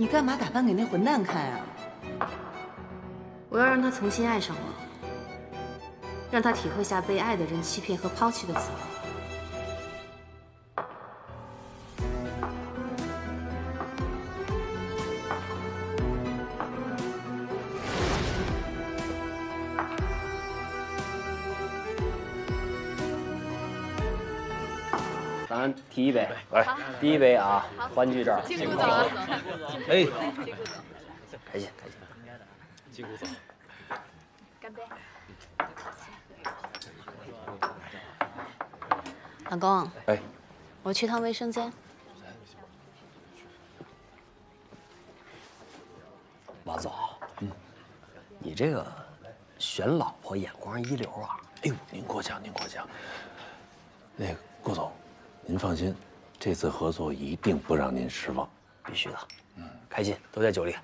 你干嘛打扮给那混蛋看啊？我要让他重新爱上我，让他体会下被爱的人欺骗和抛弃的滋味。 咱提一杯，来，第一杯啊，欢聚这儿，辛苦了，哎，开心开心，辛苦了，干杯！老公，哎，我去趟卫生间。马总，嗯，你这个选老婆眼光一流啊！哎呦，您过奖您过奖，那个顾总。 您放心，这次合作一定不让您失望，必须的。嗯，开心都在酒里。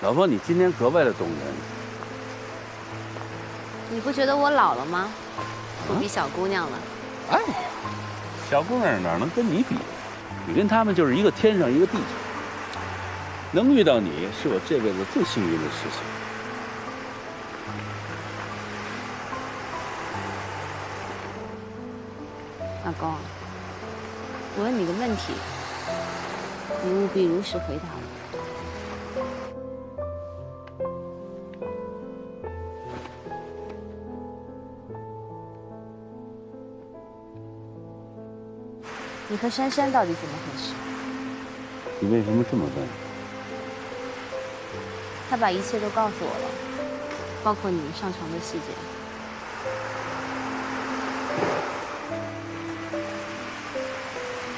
老婆，你今天格外的动人。你不觉得我老了吗？不比小姑娘了。哎，小姑娘哪能跟你比？你跟他们就是一个天上一个地下。能遇到你是我这辈子最幸运的事情。 老公，我问你个问题，你务必如实回答我。你和珊珊到底怎么回事？你为什么这么问？他把一切都告诉我了，包括你们上床的细节。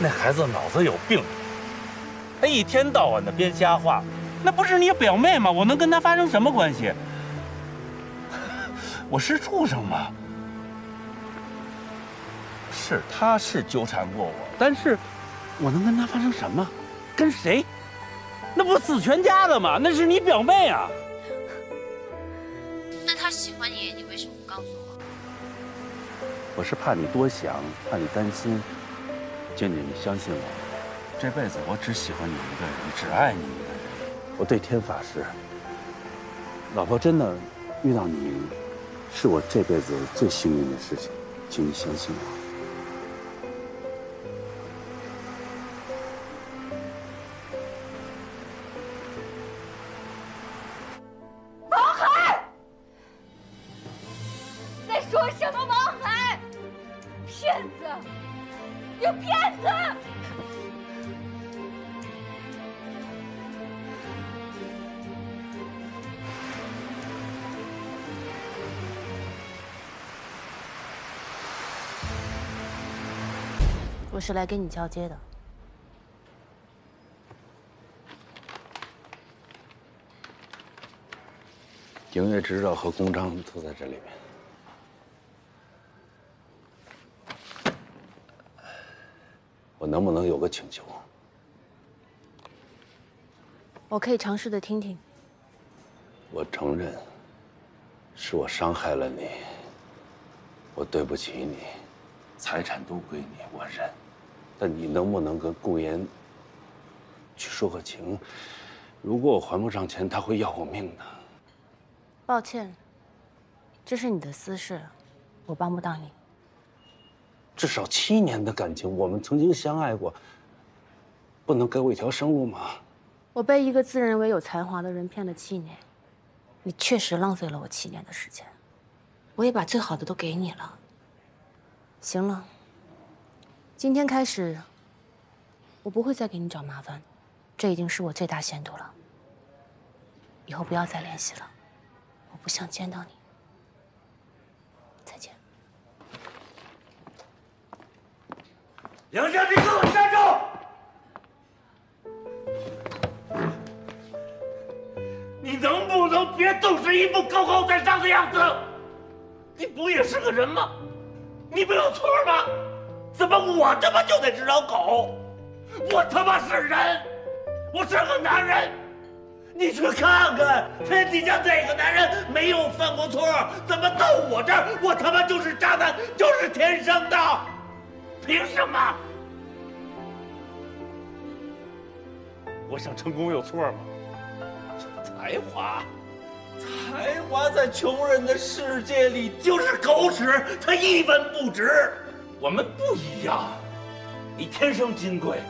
那孩子脑子有病，他一天到晚的编瞎话，那不是你表妹吗？我能跟他发生什么关系？我是畜生吗？是，他是纠缠过我，但是我能跟他发生什么？跟谁？那不死全家的吗？那是你表妹啊。那他喜欢你，你为什么不告诉我？我是怕你多想，怕你担心。 静静，你相信我，这辈子我只喜欢你一个人，只爱你一个人。我对天发誓，老婆，真的遇到你，是我这辈子最幸运的事情，请你相信我。 我是来跟你交接的。营业执照和公章都在这里面。我能不能有个请求？我可以尝试的听听。我承认，是我伤害了你，我对不起你，财产都归你，我认。 但你能不能跟顾妍去说个情？如果我还不上钱，他会要我命的。抱歉，这是你的私事，我帮不到你。至少7年的感情，我们曾经相爱过，不能给我一条生路吗？我被一个自认为有才华的人骗了7年，你确实浪费了我7年的时间，我也把最好的都给你了。行了。 今天开始，我不会再给你找麻烦，这已经是我最大限度了。以后不要再联系了，我不想见到你。再见。梁家，你给我站住！你能不能别总是一副高高在上的样子？你不也是个人吗？你没有错吗？ 怎么我他妈就得是条狗？我他妈是人，我是个男人。你去看看天底下哪个男人没有犯过错？怎么到我这儿，我他妈就是渣男，就是天生的？凭什么？我想成功有错吗？才华在穷人的世界里就是狗屎，它一文不值。我们不一样，你天生金贵，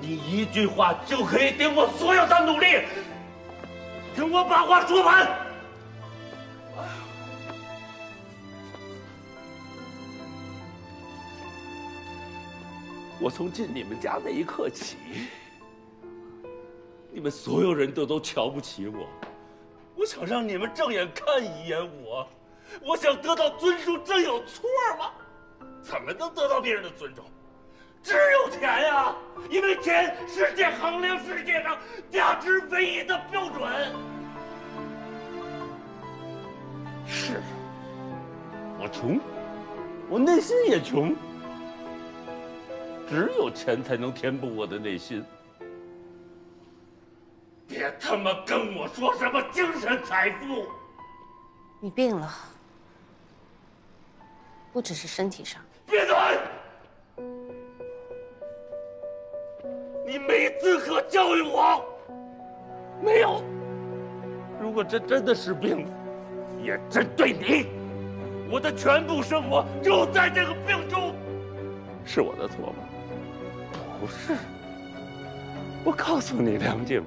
你一句话就可以顶我所有的努力。跟我把话说完。我从进你们家那一刻起，你们所有人都瞧不起我。 我想让你们正眼看一眼我，我想得到尊重，这有错吗？怎么能得到别人的尊重？只有钱呀，因为钱是衡量世界上价值唯一的标准。是，我穷，我内心也穷，只有钱才能填补我的内心。 别他妈跟我说什么精神财富！你病了，不只是身体上。别嘴！你没资格教育我，没有。如果这真的是病，也针对你。我的全部生活就在这个病中，是我的错吗？不是。我告诉你，梁静茹。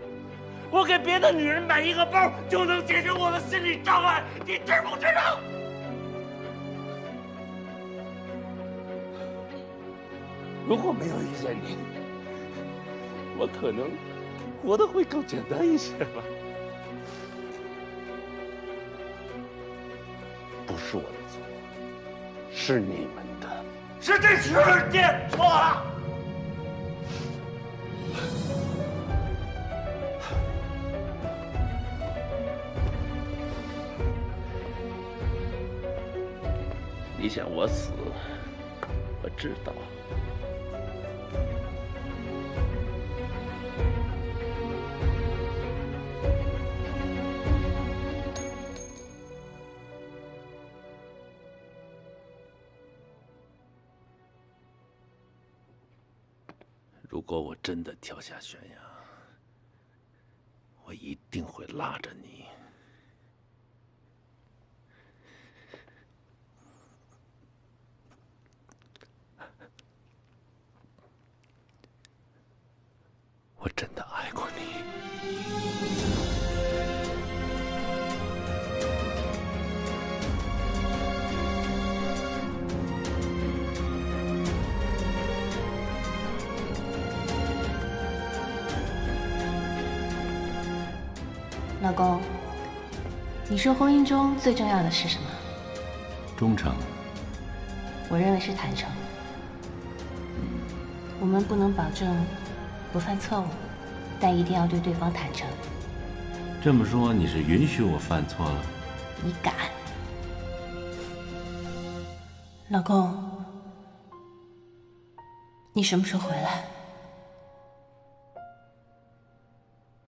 我给别的女人买一个包就能解决我的心理障碍，你知不知道？如果没有遇见你，我可能活得会更简单一些吧。不是我的错，是你们的，是这世界错了。 你想我死，我知道。如果我真的跳下悬崖，我一定会拉着你。 我真的爱过你。老公，你说婚姻中最重要的是什么？忠诚。我认为是坦诚。我们不能保证。 不犯错误，但一定要对对方坦诚。这么说，你是允许我犯错了？你敢？老公，你什么时候回来？